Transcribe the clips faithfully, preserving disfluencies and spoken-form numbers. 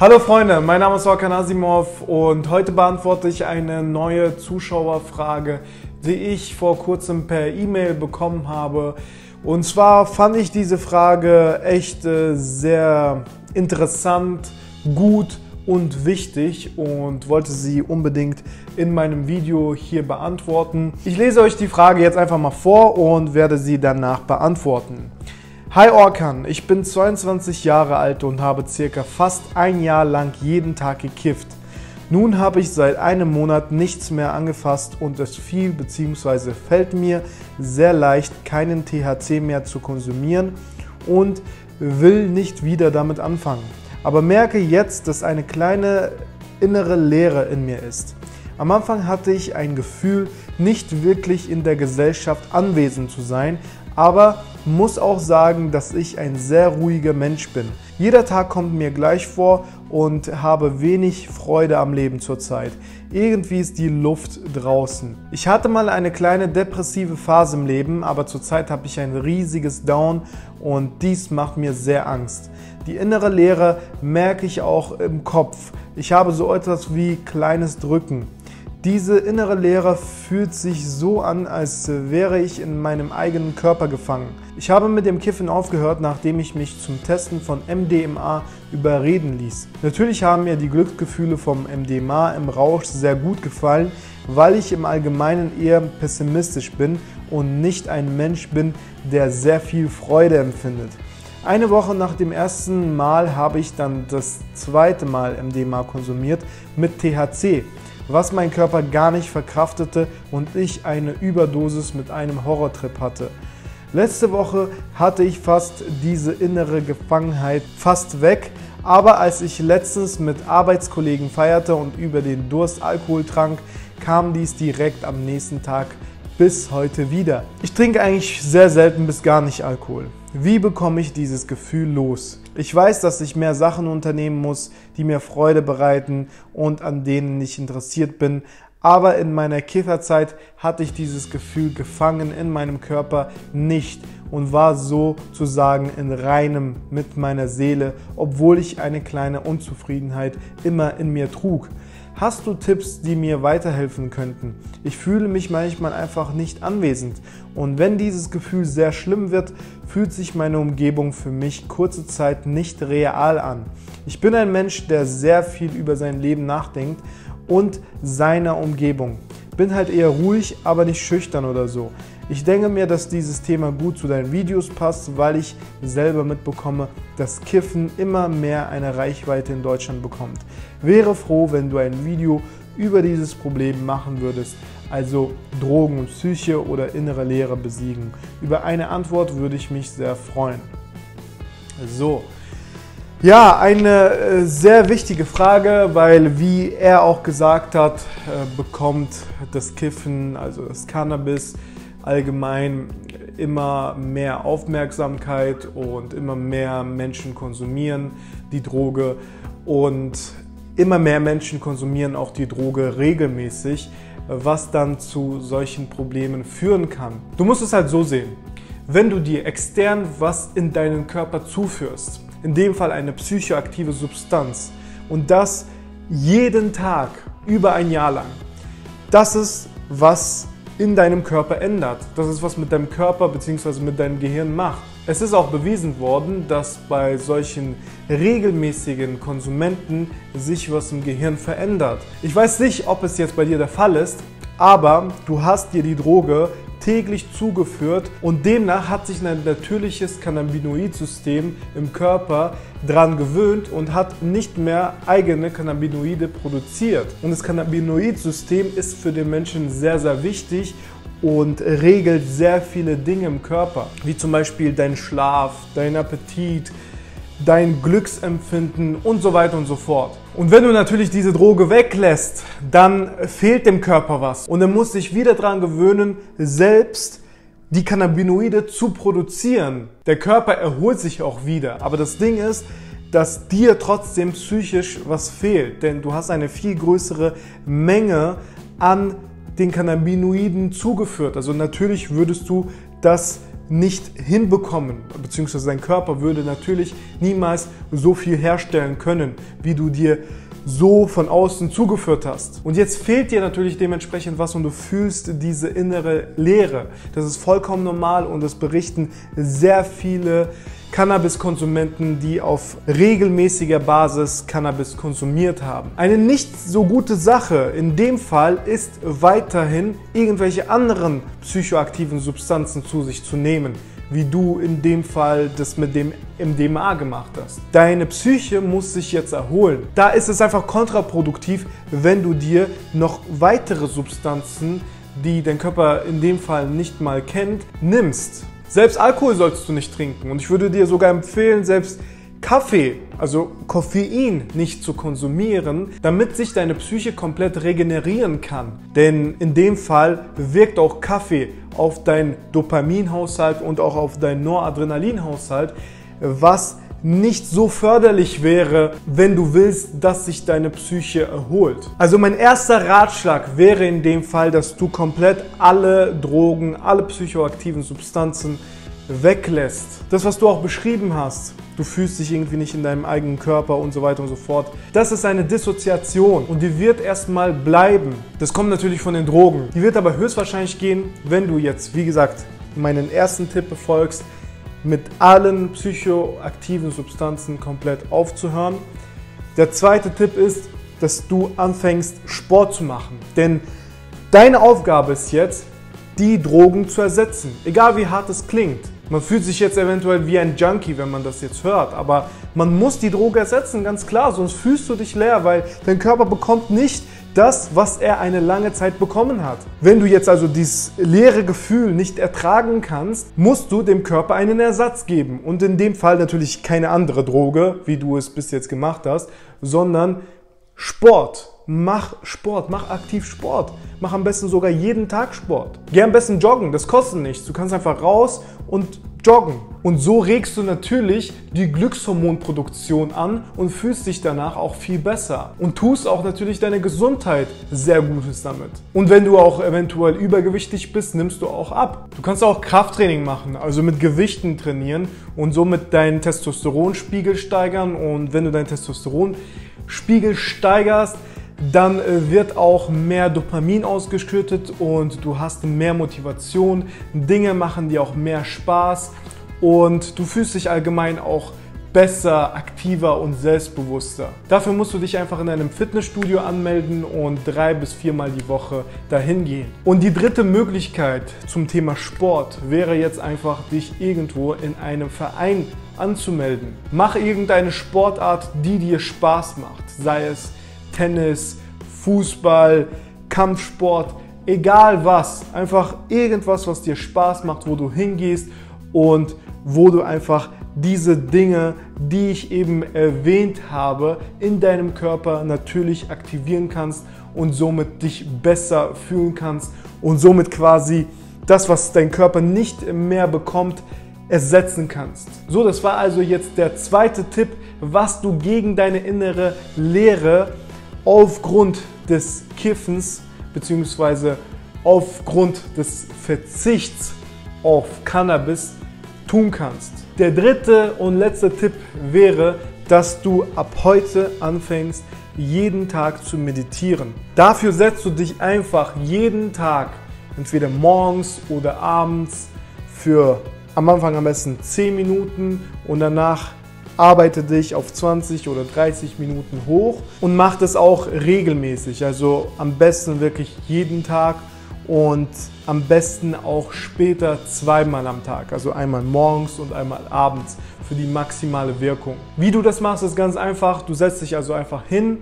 Hallo Freunde, mein Name ist Orkhan Azimov und heute beantworte ich eine neue Zuschauerfrage, die ich vor kurzem per E-Mail bekommen habe. Und zwar fand ich diese Frage echt sehr interessant, gut und wichtig und wollte sie unbedingt in meinem Video hier beantworten. Ich lese euch die Frage jetzt einfach mal vor und werde sie danach beantworten. Hi Orkhan, ich bin zweiundzwanzig Jahre alt und habe circa fast ein Jahr lang jeden Tag gekifft. Nun habe ich seit einem Monat nichts mehr angefasst und es fiel bzw. fällt mir sehr leicht, keinen T H C mehr zu konsumieren und will nicht wieder damit anfangen. Aber merke jetzt, dass eine kleine innere Leere in mir ist. Am Anfang hatte ich ein Gefühl, nicht wirklich in der Gesellschaft anwesend zu sein, aber muss auch sagen, dass ich ein sehr ruhiger Mensch bin. Jeder Tag kommt mir gleich vor und habe wenig Freude am Leben zurzeit. Irgendwie ist die Luft draußen. Ich hatte mal eine kleine depressive Phase im Leben, aber zurzeit habe ich ein riesiges Down und dies macht mir sehr Angst. Die innere Leere merke ich auch im Kopf. Ich habe so etwas wie kleines Drücken. Diese innere Leere fühlt sich so an, als wäre ich in meinem eigenen Körper gefangen. Ich habe mit dem Kiffen aufgehört, nachdem ich mich zum Testen von M D M A überreden ließ. Natürlich haben mir die Glücksgefühle vom M D M A im Rausch sehr gut gefallen, weil ich im Allgemeinen eher pessimistisch bin und nicht ein Mensch bin, der sehr viel Freude empfindet. Eine Woche nach dem ersten Mal habe ich dann das zweite Mal M D M A konsumiert mit T H C. Was mein Körper gar nicht verkraftete und ich eine Überdosis mit einem Horrortrip hatte. Letzte Woche hatte ich fast diese innere Gefangenheit fast weg, aber als ich letztens mit Arbeitskollegen feierte und über den Durst Alkohol trank, kam dies direkt am nächsten Tag bis heute wieder. Ich trinke eigentlich sehr selten bis gar nicht Alkohol. Wie bekomme ich dieses Gefühl los? Ich weiß, dass ich mehr Sachen unternehmen muss, die mir Freude bereiten und an denen ich interessiert bin, aber in meiner Kifferzeit hatte ich dieses Gefühl gefangen in meinem Körper nicht und war sozusagen in Reinem mit meiner Seele, obwohl ich eine kleine Unzufriedenheit immer in mir trug. Hast du Tipps, die mir weiterhelfen könnten? Ich fühle mich manchmal einfach nicht anwesend und wenn dieses Gefühl sehr schlimm wird, fühlt sich meine Umgebung für mich kurze Zeit nicht real an. Ich bin ein Mensch, der sehr viel über sein Leben nachdenkt und seiner Umgebung. Bin halt eher ruhig, aber nicht schüchtern oder so. Ich denke mir, dass dieses Thema gut zu deinen Videos passt, weil ich selber mitbekomme, dass Kiffen immer mehr eine Reichweite in Deutschland bekommt. Wäre froh, wenn du ein Video über dieses Problem machen würdest, also Drogen und Psyche oder innere Leere besiegen. Über eine Antwort würde ich mich sehr freuen. So. Ja, eine sehr wichtige Frage, weil wie er auch gesagt hat, bekommt das Kiffen, also das Cannabis, allgemein immer mehr Aufmerksamkeit und immer mehr Menschen konsumieren die Droge und immer mehr Menschen konsumieren auch die Droge regelmäßig, was dann zu solchen Problemen führen kann. Du musst es halt so sehen, wenn du dir extern was in deinen Körper zuführst, in dem Fall eine psychoaktive Substanz und das jeden Tag über ein Jahr lang, das ist was in deinem Körper ändert. Das ist, was mit deinem Körper bzw. mit deinem Gehirn macht. Es ist auch bewiesen worden, dass bei solchen regelmäßigen Konsumenten sich was im Gehirn verändert. Ich weiß nicht, ob es jetzt bei dir der Fall ist, aber du hast dir die Droge täglich zugeführt und demnach hat sich ein natürliches Cannabinoid-System im Körper daran gewöhnt und hat nicht mehr eigene Cannabinoide produziert. Und das Cannabinoid-System ist für den Menschen sehr, sehr wichtig und regelt sehr viele Dinge im Körper, wie zum Beispiel deinen Schlaf, deinen Appetit, dein Glücksempfinden und so weiter und so fort. Und wenn du natürlich diese Droge weglässt, dann fehlt dem Körper was und er muss sich wieder daran gewöhnen, selbst die Cannabinoide zu produzieren. Der Körper erholt sich auch wieder, aber das Ding ist, dass dir trotzdem psychisch was fehlt, denn du hast eine viel größere Menge an den Cannabinoiden zugeführt. Also natürlich würdest du das nicht hinbekommen, beziehungsweise dein Körper würde natürlich niemals so viel herstellen können, wie du dir so von außen zugeführt hast. Und jetzt fehlt dir natürlich dementsprechend was und du fühlst diese innere Leere. Das ist vollkommen normal und das berichten sehr viele Cannabiskonsumenten, die auf regelmäßiger Basis Cannabis konsumiert haben. Eine nicht so gute Sache in dem Fall ist weiterhin, irgendwelche anderen psychoaktiven Substanzen zu sich zu nehmen, wie du in dem Fall das mit dem M D M A gemacht hast. Deine Psyche muss sich jetzt erholen. Da ist es einfach kontraproduktiv, wenn du dir noch weitere Substanzen, die dein Körper in dem Fall nicht mal kennt, nimmst. Selbst Alkohol sollst du nicht trinken und ich würde dir sogar empfehlen, selbst Kaffee, also Koffein, nicht zu konsumieren, damit sich deine Psyche komplett regenerieren kann. Denn in dem Fall wirkt auch Kaffee auf deinen Dopaminhaushalt und auch auf deinen Noradrenalinhaushalt, was nicht so förderlich wäre, wenn du willst, dass sich deine Psyche erholt. Also mein erster Ratschlag wäre in dem Fall, dass du komplett alle Drogen, alle psychoaktiven Substanzen weglässt. Das, was du auch beschrieben hast, du fühlst dich irgendwie nicht in deinem eigenen Körper und so weiter und so fort. Das ist eine Dissoziation und die wird erstmal bleiben. Das kommt natürlich von den Drogen. Die wird aber höchstwahrscheinlich gehen, wenn du jetzt, wie gesagt, meinen ersten Tipp befolgst, mit allen psychoaktiven Substanzen komplett aufzuhören. Der zweite Tipp ist, dass du anfängst, Sport zu machen. Denn deine Aufgabe ist jetzt, die Drogen zu ersetzen. Egal wie hart es klingt. Man fühlt sich jetzt eventuell wie ein Junkie, wenn man das jetzt hört, aber man muss die Droge ersetzen, ganz klar, sonst fühlst du dich leer, weil dein Körper bekommt nicht das, was er eine lange Zeit bekommen hat. Wenn du jetzt also dieses leere Gefühl nicht ertragen kannst, musst du dem Körper einen Ersatz geben und in dem Fall natürlich keine andere Droge, wie du es bis jetzt gemacht hast, sondern Sport. Mach Sport, mach aktiv Sport, mach am besten sogar jeden Tag Sport. Geh am besten joggen, das kostet nichts, du kannst einfach raus und joggen. Und so regst du natürlich die Glückshormonproduktion an und fühlst dich danach auch viel besser. Und tust auch natürlich deiner Gesundheit sehr Gutes damit. Und wenn du auch eventuell übergewichtig bist, nimmst du auch ab. Du kannst auch Krafttraining machen, also mit Gewichten trainieren und somit deinen Testosteronspiegel steigern. Und wenn du deinen Testosteronspiegel steigerst, dann wird auch mehr Dopamin ausgeschüttet und du hast mehr Motivation, Dinge machen dir auch mehr Spaß und du fühlst dich allgemein auch besser, aktiver und selbstbewusster. Dafür musst du dich einfach in einem Fitnessstudio anmelden und drei bis viermal die Woche dahin gehen. Und die dritte Möglichkeit zum Thema Sport wäre jetzt einfach, dich irgendwo in einem Verein anzumelden. Mach irgendeine Sportart, die dir Spaß macht, sei es Tennis, Fußball, Kampfsport, egal was. Einfach irgendwas, was dir Spaß macht, wo du hingehst und wo du einfach diese Dinge, die ich eben erwähnt habe, in deinem Körper natürlich aktivieren kannst und somit dich besser fühlen kannst und somit quasi das, was dein Körper nicht mehr bekommt, ersetzen kannst. So, das war also jetzt der zweite Tipp, was du gegen deine innere Leere aufgrund des Kiffens bzw. aufgrund des Verzichts auf Cannabis tun kannst. Der dritte und letzte Tipp wäre, dass du ab heute anfängst, jeden Tag zu meditieren. Dafür setzt du dich einfach jeden Tag, entweder morgens oder abends, für am Anfang am besten zehn Minuten und danach arbeite dich auf zwanzig oder dreißig Minuten hoch und mach das auch regelmäßig, also am besten wirklich jeden Tag und am besten auch später zweimal am Tag, also einmal morgens und einmal abends für die maximale Wirkung. Wie du das machst, ist ganz einfach, du setzt dich also einfach hin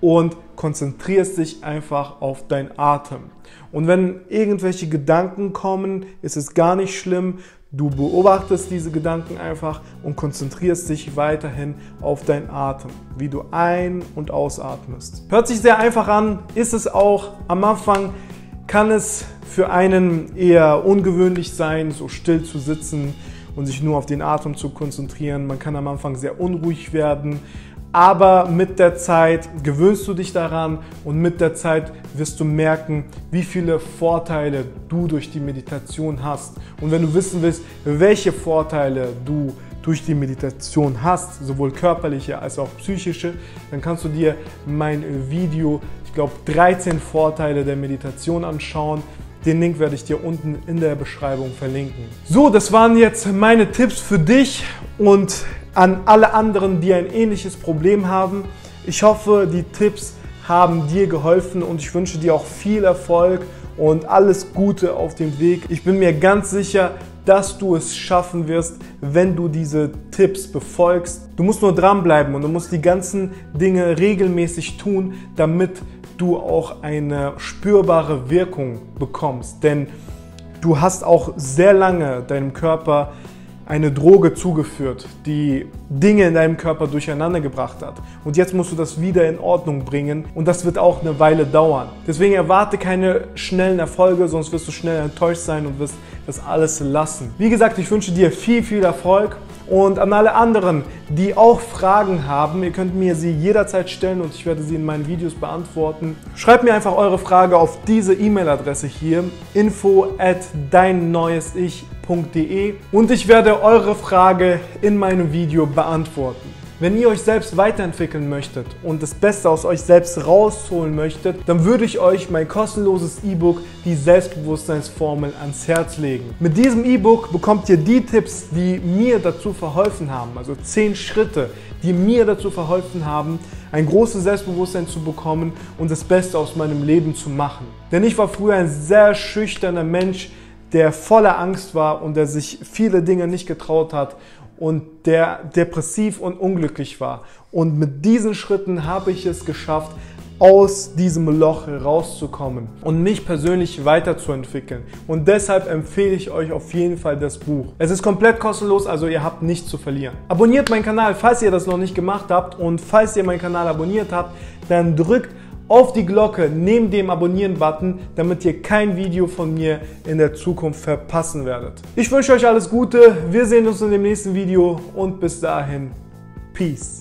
und konzentrierst dich einfach auf deinen Atem. Und wenn irgendwelche Gedanken kommen, ist es gar nicht schlimm. Du beobachtest diese Gedanken einfach und konzentrierst dich weiterhin auf deinen Atem, wie du ein- und ausatmest. Hört sich sehr einfach an, ist es auch. Am Anfang kann es für einen eher ungewöhnlich sein, so still zu sitzen und sich nur auf den Atem zu konzentrieren. Man kann am Anfang sehr unruhig werden. aber mit der Zeit gewöhnst du dich daran und mit der Zeit wirst du merken, wie viele Vorteile du durch die Meditation hast. Und wenn du wissen willst, welche Vorteile du durch die Meditation hast, sowohl körperliche als auch psychische, dann kannst du dir mein Video, ich glaube dreizehn Vorteile der Meditation anschauen. Den Link werde ich dir unten in der Beschreibung verlinken. So, das waren jetzt meine Tipps für dich und an alle anderen, die ein ähnliches Problem haben. Ich hoffe, die Tipps haben dir geholfen und ich wünsche dir auch viel Erfolg und alles Gute auf dem Weg. Ich bin mir ganz sicher, dass du es schaffen wirst, wenn du diese Tipps befolgst. Du musst nur dranbleiben und du musst die ganzen Dinge regelmäßig tun, damit du auch eine spürbare Wirkung bekommst. Denn du hast auch sehr lange deinem Körper eine Droge zugeführt, die Dinge in deinem Körper durcheinander gebracht hat. Und jetzt musst du das wieder in Ordnung bringen und das wird auch eine Weile dauern. Deswegen erwarte keine schnellen Erfolge, sonst wirst du schnell enttäuscht sein und wirst das alles lassen. Wie gesagt, ich wünsche dir viel, viel Erfolg und an alle anderen, die auch Fragen haben, ihr könnt mir sie jederzeit stellen und ich werde sie in meinen Videos beantworten. Schreibt mir einfach eure Frage auf diese E-Mail-Adresse hier, info at dein neues ich punkt de, und ich werde eure Frage in meinem Video beantworten. Wenn ihr euch selbst weiterentwickeln möchtet und das Beste aus euch selbst rausholen möchtet, dann würde ich euch mein kostenloses E-Book, die Selbstbewusstseinsformel, ans Herz legen. Mit diesem E-Book bekommt ihr die Tipps, die mir dazu verholfen haben, also zehn Schritte, die mir dazu verholfen haben, ein großes Selbstbewusstsein zu bekommen und das Beste aus meinem Leben zu machen. Denn ich war früher ein sehr schüchterner Mensch, der voller Angst war und der sich viele Dinge nicht getraut hat und der depressiv und unglücklich war. Und mit diesen Schritten habe ich es geschafft, aus diesem Loch rauszukommen und mich persönlich weiterzuentwickeln. Und deshalb empfehle ich euch auf jeden Fall das Buch. Es ist komplett kostenlos, also ihr habt nichts zu verlieren. Abonniert meinen Kanal, falls ihr das noch nicht gemacht habt. Und falls ihr meinen Kanal abonniert habt, dann drückt auf die Glocke neben dem Abonnieren-Button, damit ihr kein Video von mir in der Zukunft verpassen werdet. Ich wünsche euch alles Gute, wir sehen uns in dem nächsten Video und bis dahin, Peace.